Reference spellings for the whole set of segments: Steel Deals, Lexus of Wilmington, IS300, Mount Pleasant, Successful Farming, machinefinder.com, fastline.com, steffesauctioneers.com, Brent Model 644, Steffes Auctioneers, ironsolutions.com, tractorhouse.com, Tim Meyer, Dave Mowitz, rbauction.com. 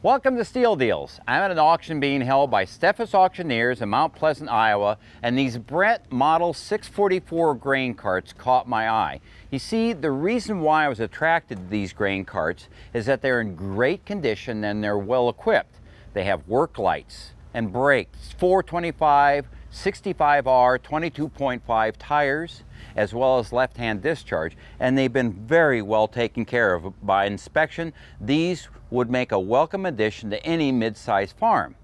Welcome to Steel Deals. I'm at an auction being held by Steffes Auctioneers in Mount Pleasant, Iowa, and these Brent Model 644 grain carts caught my eye. You see, the reason why I was attracted to these grain carts is that they're in great condition and they're well equipped. They have work lights and brakes, 425, 65R, 22.5 tires, as well as left-hand discharge, and they've been very well taken care of by inspection. These would make a welcome addition to any mid-sized farm.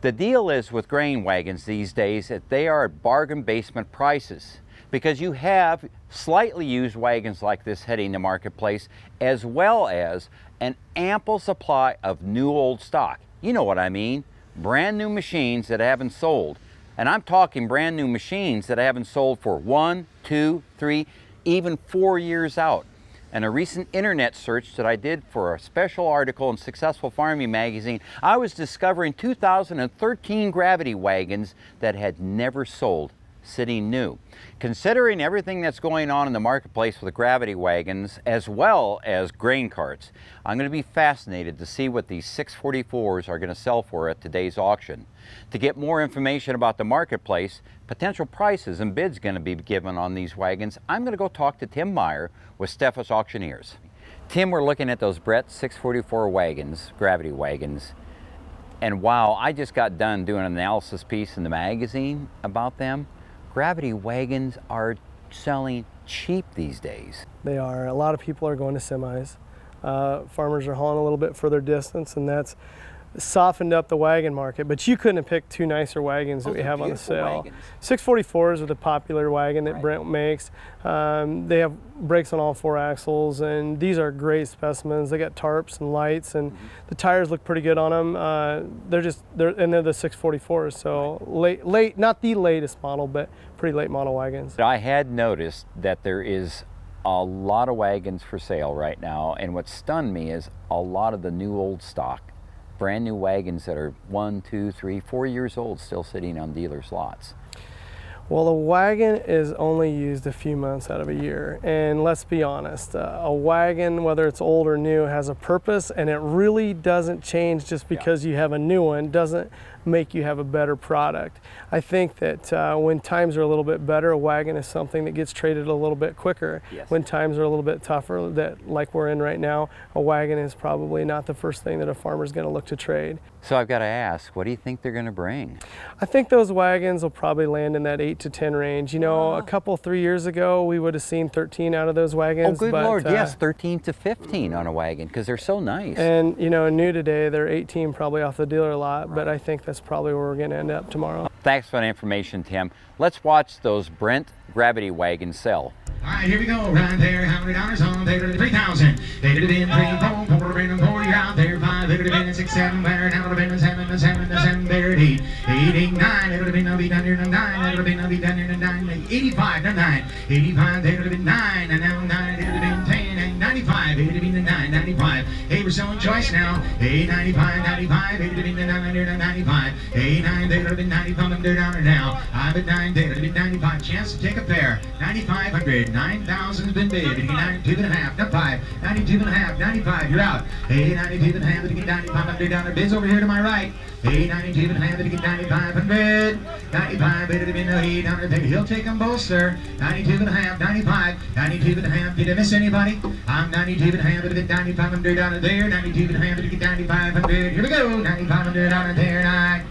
The deal is with grain wagons these days that they are at bargain basement prices, because you have slightly used wagons like this heading the marketplace, as well as an ample supply of new old stock. You know what I mean, brand new machines that haven't sold. And I'm talking brand new machines that I haven't sold for 1, 2, 3, even 4 years out. And a recent internet search that I did for a special article in Successful Farming magazine, I was discovering 2013 gravity wagons that had never sold, sitting new. Considering everything that's going on in the marketplace with the gravity wagons as well as grain carts, I'm going to be fascinated to see what these 644s are going to sell for at today's auction. To get more information about the marketplace, potential prices and bids going to be given on these wagons, I'm going to go talk to Tim Meyer with Steffes Auctioneers. Tim, we're looking at those Brent 644 wagons, gravity wagons, and wow, I just got done doing an analysis piece in the magazine about them. Gravity wagons are selling cheap these days. They are. A lot of people are going to semis. Farmers are hauling a little bit further distance, and that's softened up the wagon market. But you couldn't have picked two nicer wagons that we have on the sale. Wagons. 644s are the popular wagon that Brent makes. They have brakes on all four axles, and these are great specimens. They got tarps and lights, and the tires look pretty good on them. They're the 644s, so late, not the latest model, but pretty late model wagons. I had noticed that there is a lot of wagons for sale right now, and what stunned me is a lot of the new old stock. Brand new wagons that are 1, 2, 3, 4 years old still sitting on dealers' lots. Well, a wagon is only used a few months out of a year, and let's be honest, a wagon, whether it's old or new, has a purpose, and it really doesn't change just because you have a new one. Doesn't make you have a better product. I think that when times are a little bit better, a wagon is something that gets traded a little bit quicker. Yes. When times are a little bit tougher, that like we're in right now, a wagon is probably not the first thing that a farmer's going to look to trade. So I've got to ask, what do you think they're going to bring? I think those wagons will probably land in that 8 to 10 range. You know, a couple, 3 years ago, we would have seen 13 out of those wagons. Oh, good Lord, yes, 13 to 15 on a wagon, because they're so nice. And, you know, new today, they're 18 probably off the dealer lot, but I think that's probably where we're going to end up tomorrow. Thanks for the information, Tim. Let's watch those Brent gravity wagons sell. All right, here we go, right there. $100 on there, 3,000. They did it in 3, 4, 4, 40 out there, 5, it would have been in 6, 7, there, now it would have been in 7, there, 8, 9, it would have been down here to 9, it would have been down here to 9, 85 to 9, 85, there would have been 9, and now 9, it would have been 10. 95, it would have been the 995. Hey, we're selling choice now. Hey, 95, it would have been the 995. Hey, 9, they would have been 95, they're down now. I've been 9, they would have been 95. Chance to take a pair. 9,500, 9,000 has been bid. It'd be 92.5, not 5, 92.5, 95, you're out. Hey, 92.5, it'd be 9,500. Bids over here to my right. Hey, 92.5, it'd be 9,500. 95, it would have been the 800. He'll take them both, sir. 92.5, 95, 92.5. Did I miss anybody? I'm 92.5, it'd be 9,500 out of there. 92.5, it'd be 9,500. Here we go, 9,500 out of there. 9.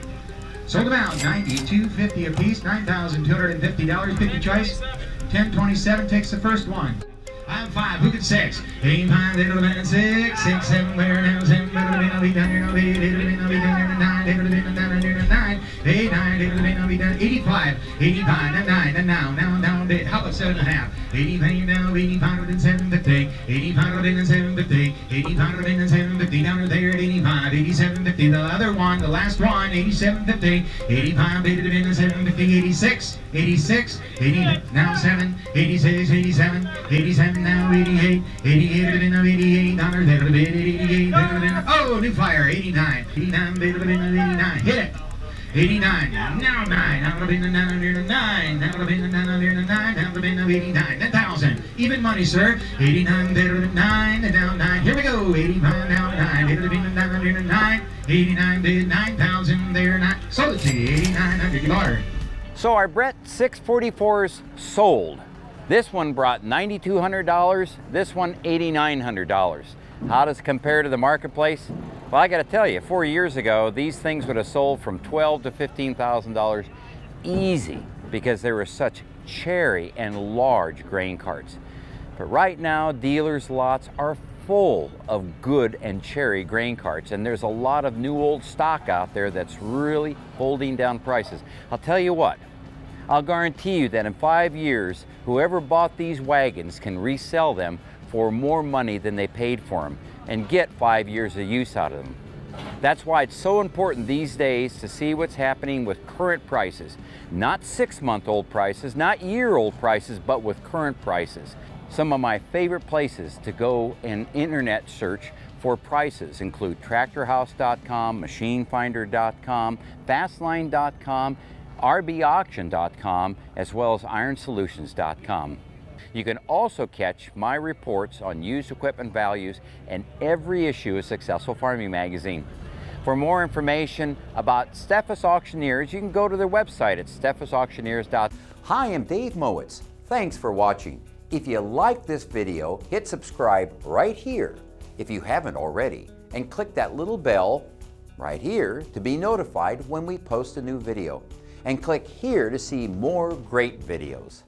Sold them out, $9,250 a piece, $9,250. Pick your choice. 1027 takes the first one. I'm 5. Who can 6? 8, 5. They would have been 6, 6, 7. Where now? 7. They would have been. I'll be down here. I'll be. They would have been. I'll be down here to 9. They would have been down here to 9. They 9. They would have been. I'll be down. 85. And 9. And now. They. How about 7.5? 85 now. 85 and 750. 85 and 750. 85 and 750. Down there at 85. 8750. The other one. The last one. 8750. 85. They would have been 750. 86. 80. Now 7. 86. 87. Now 88, it would have been $88, they would have been 88, they would have been, oh, new flyer, 89, 89, they would have been 89, hit it, 89. Now 9. That would have been the 909. That would have been the 909. That would have been the 89. 1000. Even money, sir. 89 better than 9. And down 9. Here we go. 89 down 9. It would have been the 909. 89 did 9,000. They're not sold to you. 8900. You are. So our Brent 644s sold. This one brought $9,200. This one $8,900. How does it compare to the marketplace? Well, I got to tell you, 4 years ago, these things would have sold from $12,000 to $15,000 easy because they were such cherry and large grain carts. But right now, dealers' lots are full of good and cherry grain carts, and there's a lot of new old stock out there that's really holding down prices. I'll tell you what, I'll guarantee you that in 5 years, whoever bought these wagons can resell them for more money than they paid for them and get 5 years of use out of them. That's why it's so important these days to see what's happening with current prices. Not six-month-old prices, not year-old prices, but with current prices. Some of my favorite places to go and internet search for prices include tractorhouse.com, machinefinder.com, fastline.com, rbauction.com, as well as ironsolutions.com. You can also catch my reports on used equipment values and every issue of Successful Farming magazine. For more information about Steffes Auctioneers, you can go to their website at steffesauctioneers.com. Hi, I'm Dave Mowitz. Thanks for watching. If you like this video, hit subscribe right here if you haven't already, and click that little bell right here to be notified when we post a new video. And click here to see more great videos.